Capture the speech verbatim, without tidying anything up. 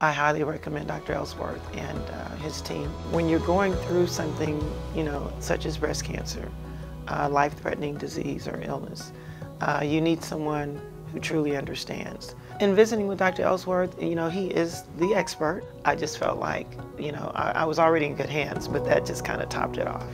I highly recommend Doctor Ellsworth and uh, his team. When you're going through something, you know, such as breast cancer, uh, life-threatening disease or illness, uh, you need someone who truly understands. In visiting with Doctor Ellsworth, you know, he is the expert. I just felt like, you know, I, I was already in good hands, but that just kind of topped it off.